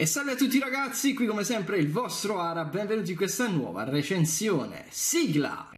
E salve a tutti ragazzi, qui come sempre il vostro Ahra, benvenuti in questa nuova recensione. Sigla!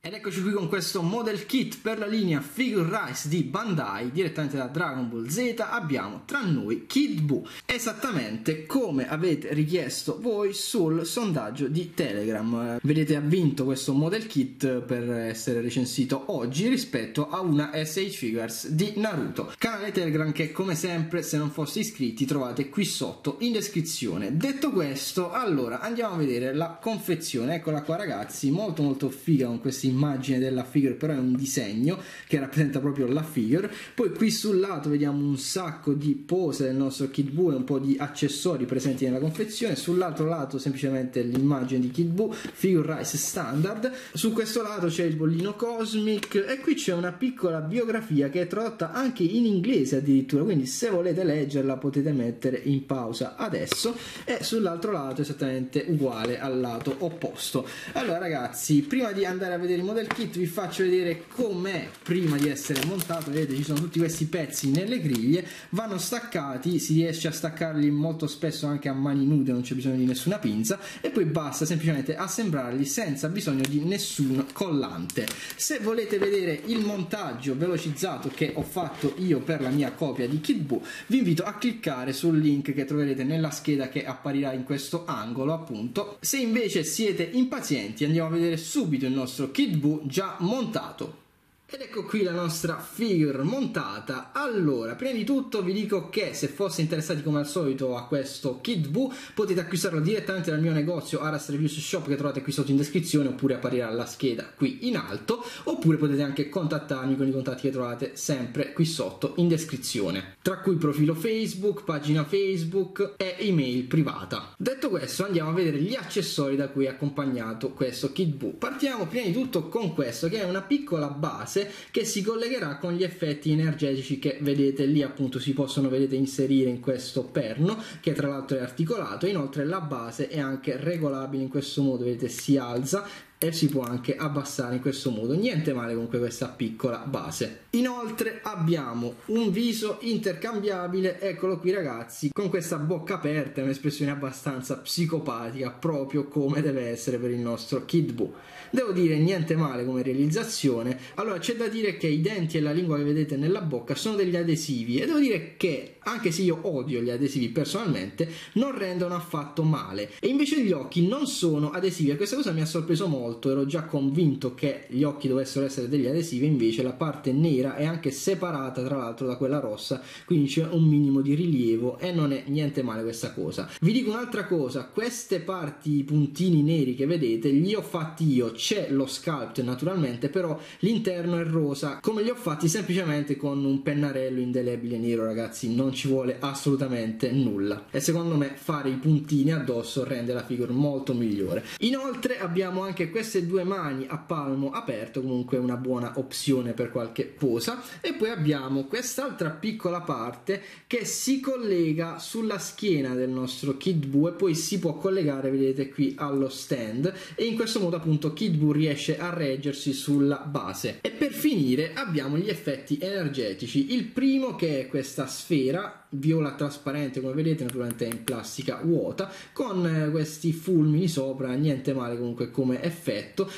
Ed eccoci qui con questo model kit per la linea Figure Rise di Bandai, direttamente da Dragon Ball Z. Abbiamo tra noi Kid Buu, esattamente come avete richiesto voi sul sondaggio di Telegram. Vedete, ha vinto questo model kit per essere recensito oggi rispetto a una S.H.Figuarts di Naruto. Canale Telegram che, come sempre, se non foste iscritti trovate qui sotto in descrizione. Detto questo, allora andiamo a vedere la confezione. Eccola qua ragazzi, molto molto figa con questi immagine della figure, però è un disegno che rappresenta proprio la figure. Poi qui sul lato vediamo un sacco di pose del nostro Kid Buu e un po' di accessori presenti nella confezione. Sull'altro lato semplicemente l'immagine di Kid Buu, Figure Rise standard. Su questo lato c'è il bollino Cosmic e qui c'è una piccola biografia che è tradotta anche in inglese addirittura, quindi se volete leggerla potete mettere in pausa adesso. E sull'altro lato è esattamente uguale al lato opposto. Allora ragazzi, prima di andare a vedere il model kit vi faccio vedere com'è prima di essere montato. Vedete, ci sono tutti questi pezzi nelle griglie, vanno staccati, si riesce a staccarli molto spesso anche a mani nude, non c'è bisogno di nessuna pinza, e poi basta semplicemente assemblarli senza bisogno di nessun collante. Se volete vedere il montaggio velocizzato che ho fatto io per la mia copia di Kid Buu, vi invito a cliccare sul link che troverete nella scheda che apparirà in questo angolo appunto. Se invece siete impazienti andiamo a vedere subito il nostro Kid Buu già montato. Ed ecco qui la nostra figure montata. Allora, prima di tutto vi dico che se foste interessati come al solito a questo Kid Buu potete acquistarlo direttamente dal mio negozio Ahra's Reviews Shop che trovate qui sotto in descrizione, oppure apparirà la scheda qui in alto, oppure potete anche contattarmi con i contatti che trovate sempre qui sotto in descrizione, tra cui profilo Facebook, pagina Facebook e email privata. Detto questo andiamo a vedere gli accessori da cui è accompagnato questo Kid Buu. Partiamo prima di tutto con questo che è una piccola base che si collegherà con gli effetti energetici che vedete lì appunto, si possono vedete inserire in questo perno che tra l'altro è articolato. Inoltre la base è anche regolabile in questo modo, vedete si alza e si può anche abbassare in questo modo. Niente male comunque questa piccola base. Inoltre abbiamo un viso intercambiabile, eccolo qui ragazzi, con questa bocca aperta, un'espressione abbastanza psicopatica proprio come deve essere per il nostro Kid Buu. Devo dire niente male come realizzazione. Allora c'è da dire che i denti e la lingua che vedete nella bocca sono degli adesivi e devo dire che anche se io odio gli adesivi personalmente non rendono affatto male. E invece gli occhi non sono adesivi e questa cosa mi ha sorpreso molto. Ero già convinto che gli occhi dovessero essere degli adesivi, invece la parte nera è anche separata tra l'altro da quella rossa, quindi c'è un minimo di rilievo e non è niente male questa cosa. Vi dico un'altra cosa, queste parti, i puntini neri che vedete, li ho fatti io, c'è lo sculpt naturalmente, però l'interno è rosa. Come li ho fatti? Semplicemente con un pennarello indelebile nero ragazzi, non ci vuole assolutamente nulla e secondo me fare i puntini addosso rende la figura molto migliore. Inoltre abbiamo anche queste due mani a palmo aperto, comunque una buona opzione per qualche posa. E poi abbiamo quest'altra piccola parte che si collega sulla schiena del nostro Kid Buu e poi si può collegare vedete qui allo stand, e in questo modo appunto Kid Buu riesce a reggersi sulla base. E per finire abbiamo gli effetti energetici, il primo che è questa sfera viola trasparente come vedete, naturalmente in plastica vuota, con questi fulmini sopra, niente male comunque come effetto.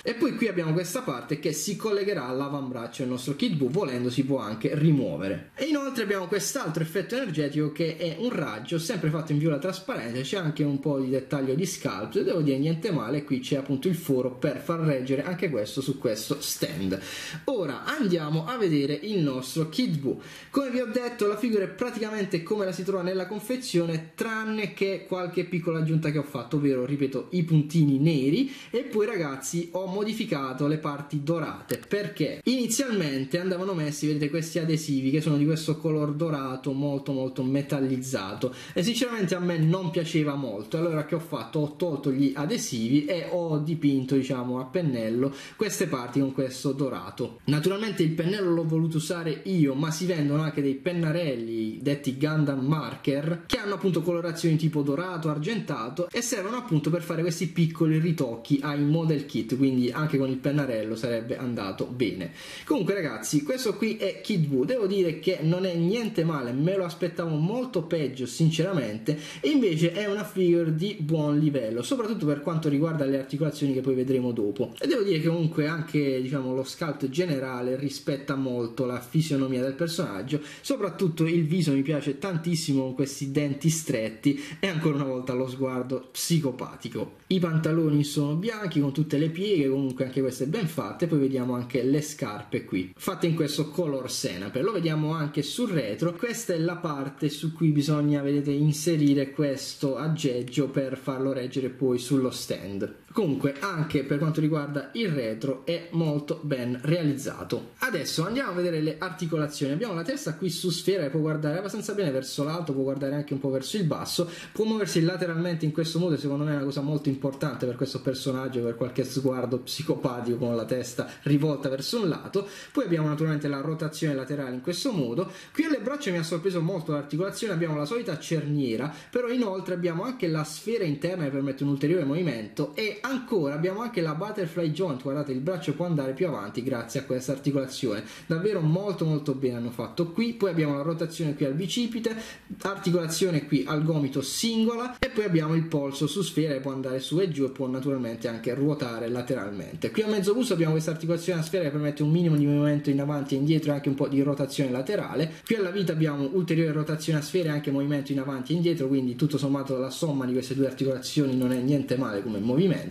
E poi qui abbiamo questa parte che si collegherà all'avambraccio del nostro Kid Buu, volendo si può anche rimuovere. E inoltre abbiamo quest'altro effetto energetico che è un raggio sempre fatto in viola trasparente, c'è anche un po' di dettaglio di sculpt e devo dire niente male. Qui c'è appunto il foro per far reggere anche questo su questo stand. Ora andiamo a vedere il nostro Kid Buu. Come vi ho detto la figura è praticamente come la si trova nella confezione, tranne che qualche piccola aggiunta che ho fatto, ovvero ripeto i puntini neri, e poi ragazzi ho modificato le parti dorate perché inizialmente andavano messi vedete questi adesivi che sono di questo color dorato molto molto metallizzato e sinceramente a me non piaceva molto. Allora che ho fatto? Ho tolto gli adesivi e ho dipinto diciamo a pennello queste parti con questo dorato. Naturalmente il pennello l'ho voluto usare io, ma si vendono anche dei pennarelli detti Gundam Marker, che hanno appunto colorazioni tipo dorato, argentato, e servono appunto per fare questi piccoli ritocchi ai model kit, quindi anche con il pennarello sarebbe andato bene. Comunque ragazzi, questo qui è Kid Buu, devo dire che non è niente male, me lo aspettavo molto peggio sinceramente, e invece è una figure di buon livello, soprattutto per quanto riguarda le articolazioni che poi vedremo dopo, e devo dire che comunque anche, diciamo, lo sculpt generale rispetta molto la fisionomia del personaggio, soprattutto il viso mi piace tantissimo con questi denti stretti e ancora una volta lo sguardo psicopatico. I pantaloni sono bianchi con tutte le pieghe, comunque anche queste ben fatte, poi vediamo anche le scarpe qui fatte in questo color senape, lo vediamo anche sul retro. Questa è la parte su cui bisogna, vedete, inserire questo aggeggio per farlo reggere poi sullo stand. Comunque anche per quanto riguarda il retro è molto ben realizzato. Adesso andiamo a vedere le articolazioni. Abbiamo la testa qui su sfera che può guardare abbastanza bene verso l'alto, può guardare anche un po' verso il basso, può muoversi lateralmente in questo modo, e secondo me è una cosa molto importante per questo personaggio, per qualche sguardo psicopatico con la testa rivolta verso un lato. Poi abbiamo naturalmente la rotazione laterale in questo modo. Qui alle braccia mi ha sorpreso molto l'articolazione, abbiamo la solita cerniera, però inoltre abbiamo anche la sfera interna che permette un ulteriore movimento, e ancora abbiamo anche la butterfly joint, guardate il braccio può andare più avanti grazie a questa articolazione, davvero molto molto bene hanno fatto qui. Poi abbiamo la rotazione qui al bicipite, articolazione qui al gomito singola, e poi abbiamo il polso su sfera che può andare su e giù e può naturalmente anche ruotare lateralmente. Qui a mezzo busto abbiamo questa articolazione a sfera che permette un minimo di movimento in avanti e indietro e anche un po' di rotazione laterale. Qui alla vita abbiamo ulteriore rotazione a sfera e anche movimento in avanti e indietro, quindi tutto sommato la somma di queste due articolazioni non è niente male come movimento.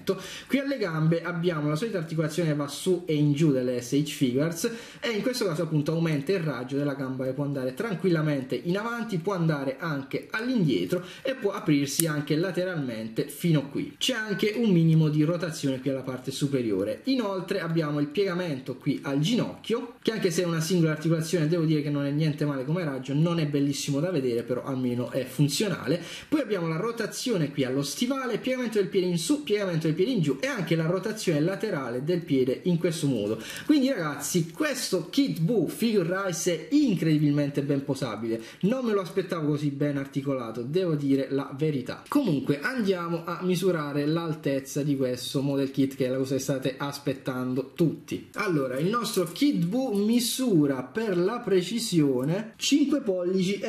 Qui alle gambe abbiamo la solita articolazione che va su e in giù delle S.H.Figuarts, e in questo caso appunto aumenta il raggio della gamba che può andare tranquillamente in avanti, può andare anche all'indietro e può aprirsi anche lateralmente fino qui. C'è anche un minimo di rotazione qui alla parte superiore. Inoltre abbiamo il piegamento qui al ginocchio, che anche se è una singola articolazione devo dire che non è niente male come raggio, non è bellissimo da vedere però almeno è funzionale. Poi abbiamo la rotazione qui allo stivale, piegamento del piede in su, piegamento del piede in giù e anche la rotazione laterale del piede in questo modo. Quindi ragazzi, questo Kid Buu Figure Rise è incredibilmente ben posabile, non me lo aspettavo così ben articolato, devo dire la verità. Comunque andiamo a misurare l'altezza di questo model kit, che è la cosa che state aspettando tutti. Allora, il nostro Kid Buu misura per la precisione 5,5 pollici,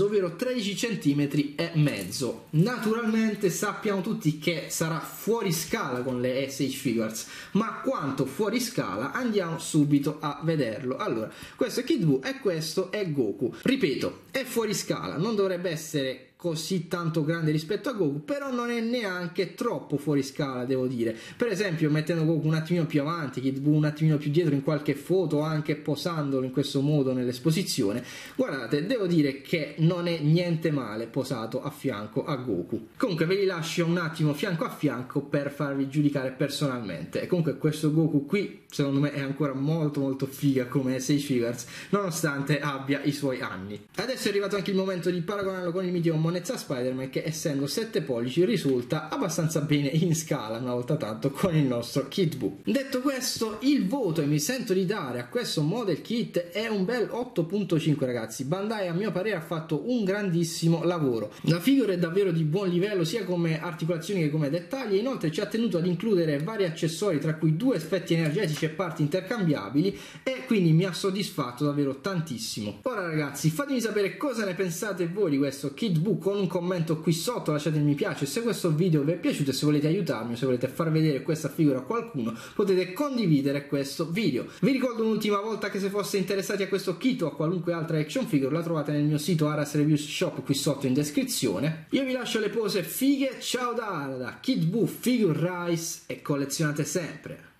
ovvero 13,5 cm. Naturalmente sappiamo tutti che sarà fuori scala con le S.H.Figuarts, ma quanto fuori scala andiamo subito a vederlo. Allora, questo è Kid Buu e questo è Goku. Ripeto, è fuori scala, non dovrebbe essere così tanto grande rispetto a Goku, però non è neanche troppo fuori scala, devo dire. Per esempio mettendo Goku un attimino più avanti, Kid Buu un attimino più dietro in qualche foto, anche posandolo in questo modo nell'esposizione, guardate, devo dire che non è niente male posato a fianco a Goku. Comunque ve li lascio un attimo fianco a fianco per farvi giudicare personalmente. E comunque questo Goku qui secondo me è ancora molto molto figa come S.H.Figuarts, nonostante abbia i suoi anni. Adesso è arrivato anche il momento di paragonarlo con il mitico Spider-Man, che essendo 7 pollici risulta abbastanza bene in scala una volta tanto con il nostro Kid Buu. Detto questo, il voto che mi sento di dare a questo model kit è un bel 8,5 ragazzi. Bandai a mio parere ha fatto un grandissimo lavoro, la figura è davvero di buon livello sia come articolazioni che come dettagli, e inoltre ci ha tenuto ad includere vari accessori tra cui 2 effetti energetici e parti intercambiabili, e quindi mi ha soddisfatto davvero tantissimo. Ora ragazzi, fatemi sapere cosa ne pensate voi di questo Kid Buu con un commento qui sotto, lasciate il mi piace se questo video vi è piaciuto, e se volete aiutarmi, se volete far vedere questa figura a qualcuno, potete condividere questo video. Vi ricordo un'ultima volta che se foste interessati a questo kit o a qualunque altra action figure la trovate nel mio sito Ahra's Reviews Shop qui sotto in descrizione. Io vi lascio le pose fighe, ciao da Ahra, da Kid Buu Figure Rise, e collezionate sempre!